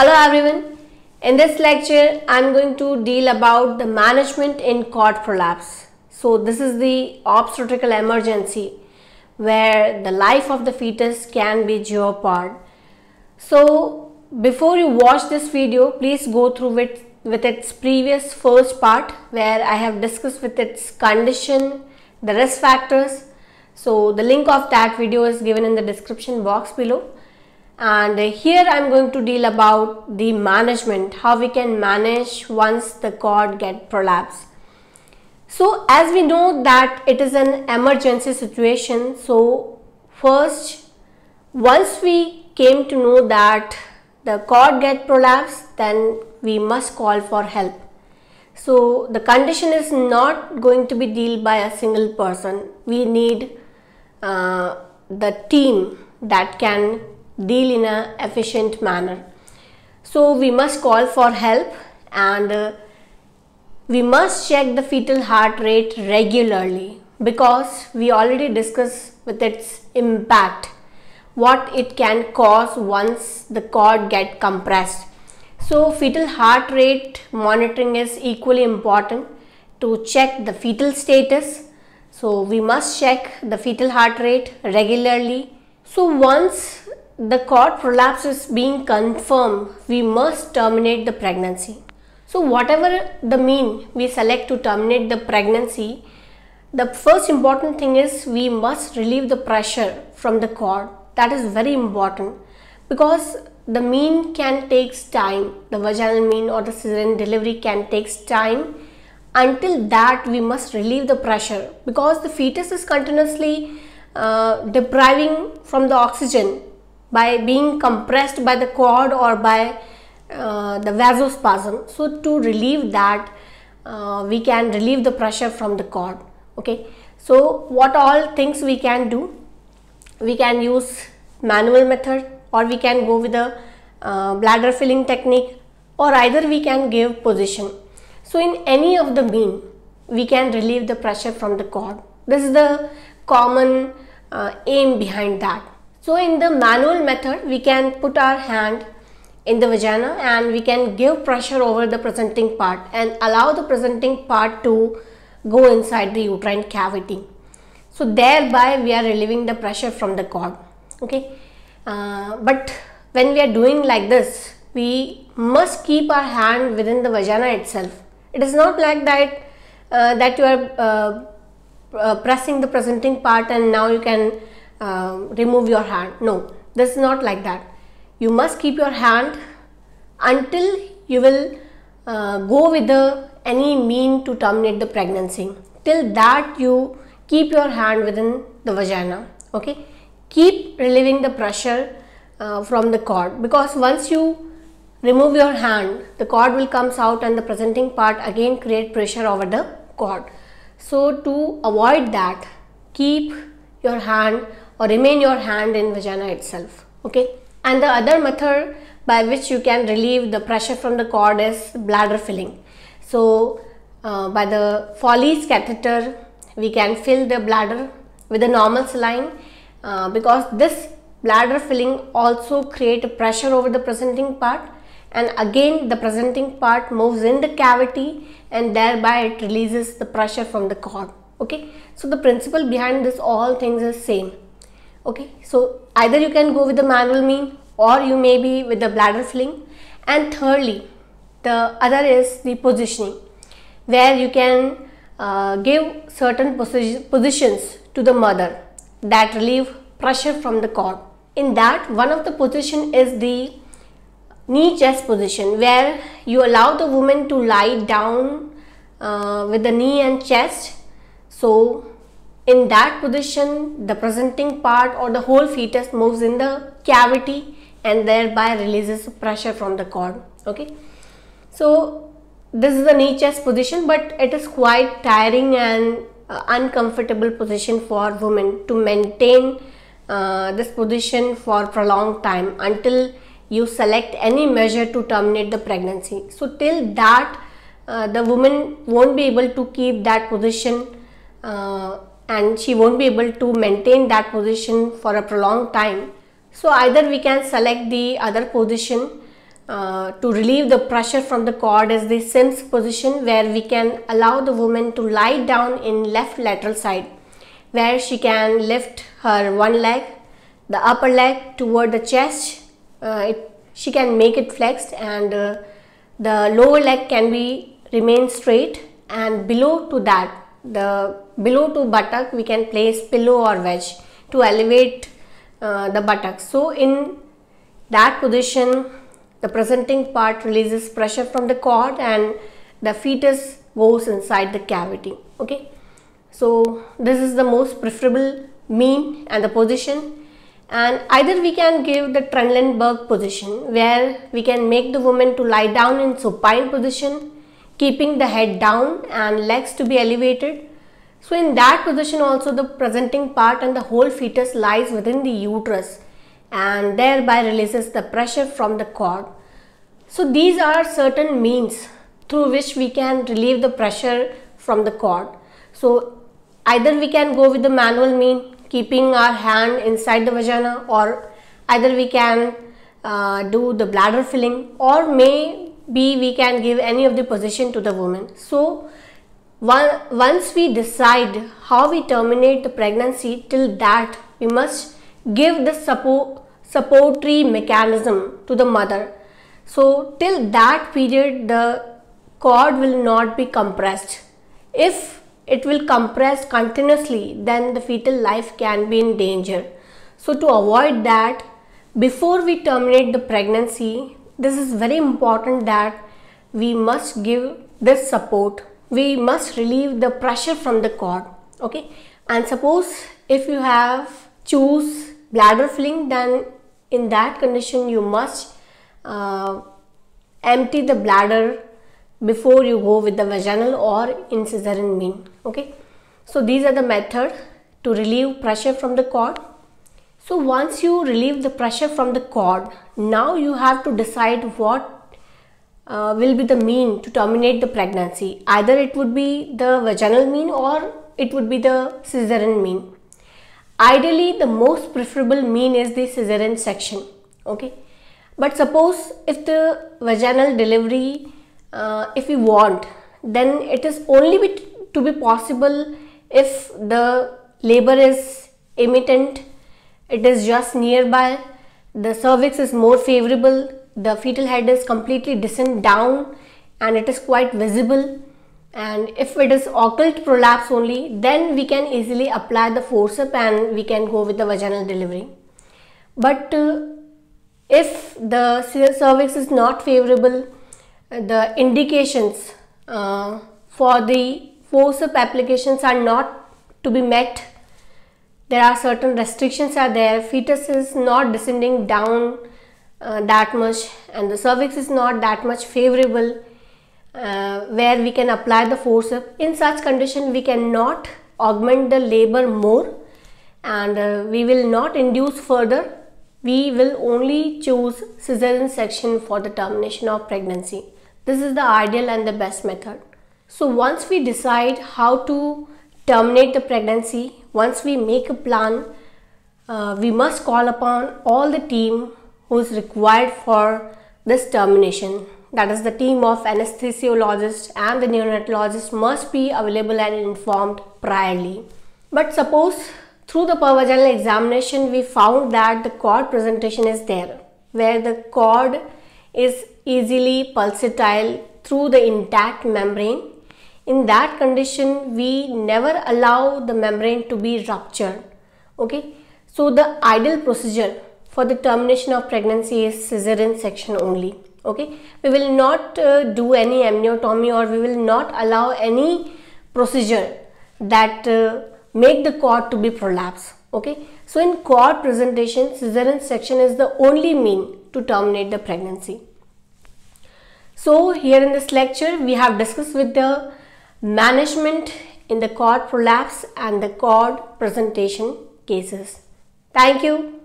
Hello everyone, in this lecture I am going to deal about the management in cord prolapse. So this is the obstetrical emergency where the life of the fetus can be jeopardized. So before you watch this video, please go through it with its previous first part where I have discussed with its condition, the risk factors. So the link of that video is given in the description box below. And here I am going to deal about the management, how we can manage once the cord get prolapsed. So as we know that it is an emergency situation, so first once we came to know that the cord get prolapsed, then we must call for help. So the condition is not going to be dealt by a single person. We need the team that can deal in an efficient manner. So we must call for help and we must check the fetal heart rate regularly, because we already discussed with its impact what it can cause once the cord gets compressed. So fetal heart rate monitoring is equally important to check the fetal status. So we must check the fetal heart rate regularly. So once the cord prolapse is being confirmed, we must terminate the pregnancy. So whatever the mean we select to terminate the pregnancy, the first important thing is we must relieve the pressure from the cord. That is very important, because the mean can take time, the vaginal mean or the cesarean delivery can take time. Until that we must relieve the pressure, because the fetus is continuously depriving from the oxygen by being compressed by the cord or by the vasospasm. So to relieve that, we can relieve the pressure from the cord. Okay, so what all things we can do? We can use manual method, or we can go with a bladder filling technique, or either we can give position. So in any of the mean, we can relieve the pressure from the cord. This is the common aim behind that. So in the manual method, we can put our hand in the vagina and we can give pressure over the presenting part and allow the presenting part to go inside the uterine cavity. So thereby we are relieving the pressure from the cord. Okay, but when we are doing like this, we must keep our hand within the vagina itself. It is not like that that you are pressing the presenting part and now you can remove your hand. No, this is not like that. You must keep your hand until you will go with any mean to terminate the pregnancy. Till that you keep your hand within the vagina. Okay, keep relieving the pressure from the cord, because once you remove your hand, the cord will comes out and the presenting part again create pressure over the cord. So to avoid that, keep your hand or remain your hand in vagina itself. Okay, and the other method by which you can relieve the pressure from the cord is bladder filling. So by the Foley's catheter, we can fill the bladder with a normal saline, because this bladder filling also create a pressure over the presenting part, and again the presenting part moves in the cavity and thereby it releases the pressure from the cord. Okay, so the principle behind this all things is same. Okay, so either you can go with the manual mean or you may be with the bladder filling. And thirdly, the other is the positioning, where you can give certain positions to the mother that relieve pressure from the cord. In that, one of the position is the knee chest position, where you allow the woman to lie down with the knee and chest. So in that position, the presenting part or the whole fetus moves in the cavity and thereby releases pressure from the cord. Okay, so this is the knee chest position, but it is quite tiring and uncomfortable position for women to maintain this position for prolonged time until you select any measure to terminate the pregnancy. So till that, the woman won't be able to keep that position and she won't be able to maintain that position for a prolonged time. So either we can select the other position to relieve the pressure from the cord is the Sims position, where we can allow the woman to lie down in left lateral side, where she can lift her one leg, the upper leg toward the chest. She can make it flexed, and the lower leg can be remain straight, and below to that, the below to buttock, we can place pillow or wedge to elevate the buttocks. So in that position, the presenting part releases pressure from the cord and the fetus goes inside the cavity. Okay, so this is the most preferable mean and the position. And either we can give the Trendelenburg position, where we can make the woman to lie down in supine position, keeping the head down and legs to be elevated. So in that position also, the presenting part and the whole fetus lies within the uterus and thereby releases the pressure from the cord. So these are certain means through which we can relieve the pressure from the cord. So either we can go with the manual mean, keeping our hand inside the vagina, or either we can do the bladder filling, or maybe we can give any of the position to the woman. So once we decide how we terminate the pregnancy, till that we must give the supportatory mechanism to the mother. So till that period, the cord will not be compressed. If it will compress continuously, then the fetal life can be in danger. So to avoid that, before we terminate the pregnancy, this is very important that we must give this support. We must relieve the pressure from the cord. Okay, and suppose if you have choose bladder filling, then in that condition you must empty the bladder before you go with the vaginal or in cesarean mean. Okay, so these are the method to relieve pressure from the cord. So once you relieve the pressure from the cord, now you have to decide what will be the mean to terminate the pregnancy. Either it would be the vaginal mean or it would be the cesarean mean. Ideally, the most preferable mean is the cesarean section. Okay, but suppose if the vaginal delivery, if we want, then it is only to be possible if the labor is imminent, it is just nearby, the cervix is more favorable, the fetal head is completely descend down and it is quite visible, and if it is occult prolapse only, then we can easily apply the forceps and we can go with the vaginal delivery. But if the cervix is not favorable, the indications for the forceps applications are not to be met. There are certain restrictions are there, fetus is not descending down that much and the cervix is not that much favorable, where we can apply the forceps. In such condition, we cannot augment the labor more, and we will not induce further. We will only choose cesarean section for the termination of pregnancy. This is the ideal and the best method. So once we decide how to terminate the pregnancy, once we make a plan, we must call upon all the team who is required for this termination. That is, the team of anesthesiologist and the neonatologist must be available and informed priorly. But suppose through the pervaginal examination we found that the cord presentation is there, where the cord is easily pulsatile through the intact membrane. In that condition, we never allow the membrane to be ruptured. Okay, so the ideal procedure for the termination of pregnancy is cesarean section only. Okay, we will not do any amniotomy, or we will not allow any procedure that make the cord to be prolapse. Okay, so in cord presentation, cesarean section is the only mean to terminate the pregnancy. So here in this lecture, we have discussed with the management in the cord prolapse and the cord presentation cases. Thank you.